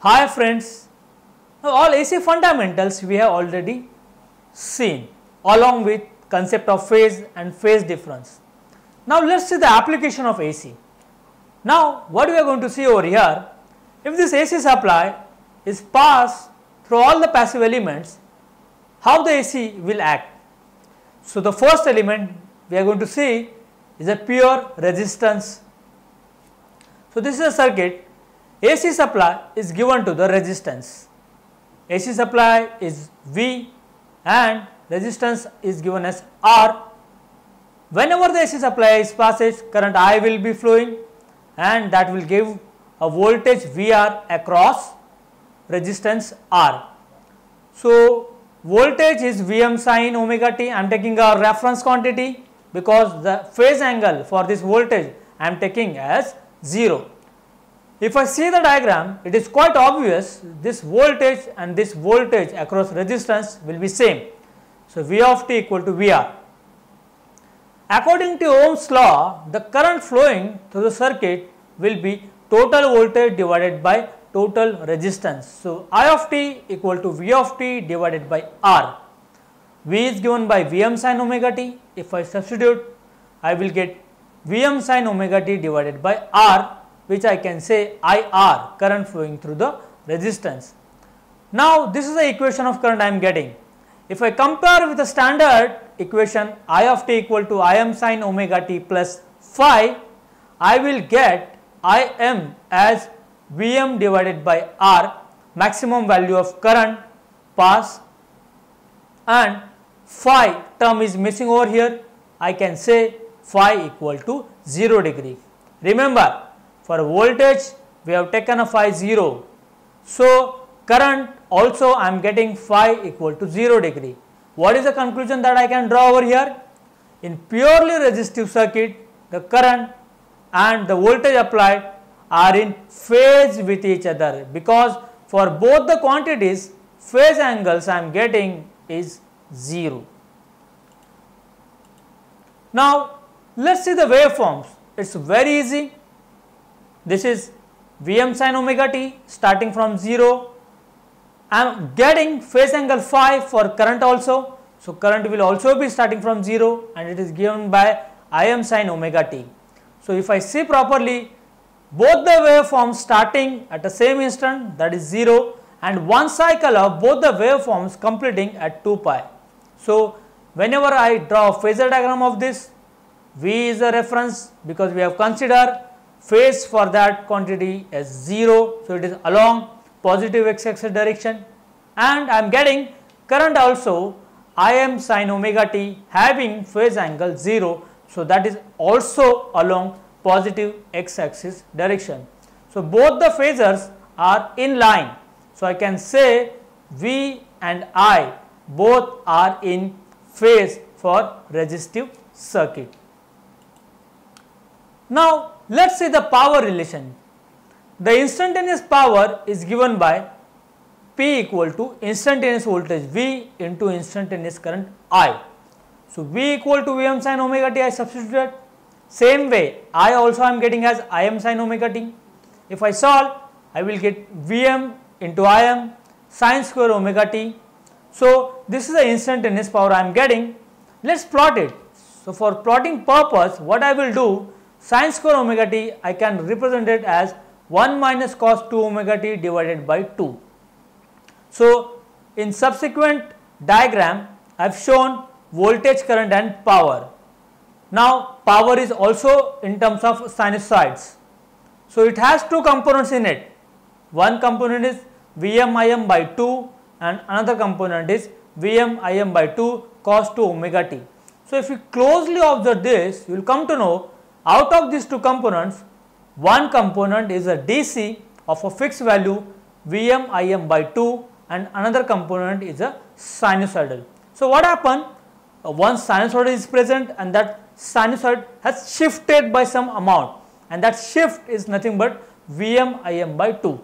Hi friends, all AC fundamentals we have already seen along with concept of phase and phase difference. Now let us see the application of AC. Now what we are going to see over here, if this AC supply is passed through all the passive elements, how the AC will act. So the first element we are going to see is a pure resistance. So this is a circuit. AC supply is given to the resistance. AC supply is V and resistance is given as R. Whenever the AC supply is passed, current I will be flowing and that will give a voltage VR across resistance R. So voltage is Vm sin omega t. I am taking a reference quantity because the phase angle for this voltage I am taking as 0. If I see the diagram, it is quite obvious this voltage and this voltage across resistance will be same. So V of t equal to VR. According to Ohm's law, the current flowing through the circuit will be total voltage divided by total resistance. So I of t equal to V of t divided by R. V is given by Vm sin omega t. If I substitute, I will get Vm sin omega t divided by R, which I can say IR, current flowing through the resistance. Now this is the equation of current I am getting. If I compare with the standard equation I of t equal to Im sin omega t plus phi, I will get Im as Vm divided by R, maximum value of current pass, and phi term is missing over here. I can say phi equal to 0 degree. Remember, for voltage we have taken a phi 0. So current also I am getting phi equal to 0 degree. What is the conclusion that I can draw over here? In purely resistive circuit, the current and the voltage applied are in phase with each other, because for both the quantities phase angles I am getting is 0. Now let us see the waveforms. It is very easy. This is Vm sin omega t starting from 0. I am getting phase angle phi for current also. So current will also be starting from 0 and it is given by Im sin omega t. So if I see properly, both the waveforms starting at the same instant, that is 0, and one cycle of both the waveforms completing at 2 pi. So whenever I draw a phasor diagram of this, V is a reference because we have considered phase for that quantity as 0, so it is along positive x-axis direction, and I am getting current also Im sin omega t having phase angle 0, so that is also along positive x-axis direction. So both the phasors are in line, so I can say V and I both are in phase for resistive circuit. Now let us see the power relation. The instantaneous power is given by P equal to instantaneous voltage V into instantaneous current I. So V equal to Vm sin omega t I substituted. Same way I also I am getting as Im sin omega t. If I solve, I will get Vm into Im sin square omega t. So this is the instantaneous power I am getting. Let us plot it. So for plotting purpose, what I will do, sin square omega t I can represent it as 1 minus cos 2 omega t divided by 2. So in subsequent diagram I have shown voltage, current and power. Now power is also in terms of sinusoids. So it has two components in it. One component is Vm Im by 2 and another component is Vm Im by 2 cos 2 omega t. So if you closely observe this, you will come to know, out of these two components, one component is a DC of a fixed value Vm Im by 2 and another component is a sinusoidal. So what happened? One sinusoid is present and that sinusoid has shifted by some amount, and that shift is nothing but Vm Im by 2.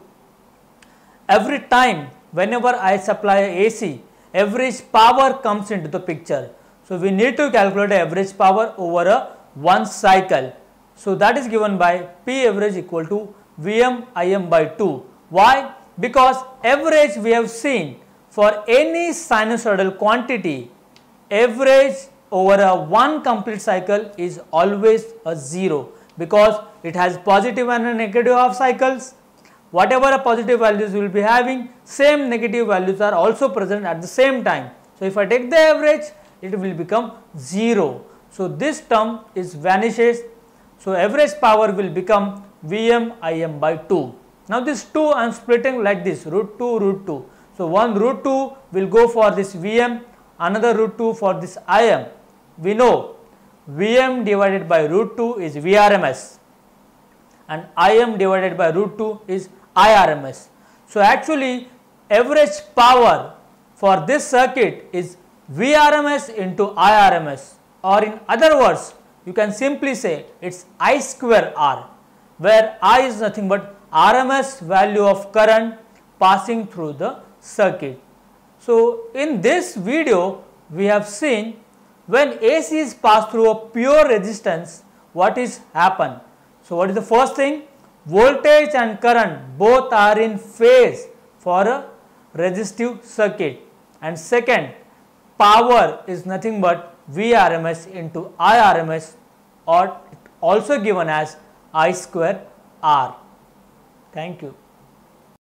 Every time whenever I supply AC, average power comes into the picture. So we need to calculate average power over a one cycle. So that is given by P average equal to Vm Im by 2. Why? because average we have seen for any sinusoidal quantity, average over a one complete cycle is always a 0 because it has positive and a negative half cycles. Whatever a positive values will be having, same negative values are also present at the same time. So, if I take the average, it will become 0. So, this term is vanishes. So, average power will become Vm Im by 2. Now, this 2 I am splitting like this, root 2, root 2. So, one root 2 will go for this Vm, another root 2 for this Im. We know Vm divided by root 2 is Vrms and Im divided by root 2 is Irms. So, actually average power for this circuit is Vrms into Irms, or in other words you can simply say it is I square R, where I is nothing but Rms value of current passing through the circuit. So, in this video we have seen when AC is passed through a pure resistance, what is happen? So, what is the first thing? Voltage and current both are in phase for a resistive circuit, and second, power is nothing but Vrms into Irms, or also given as I square R. Thank you.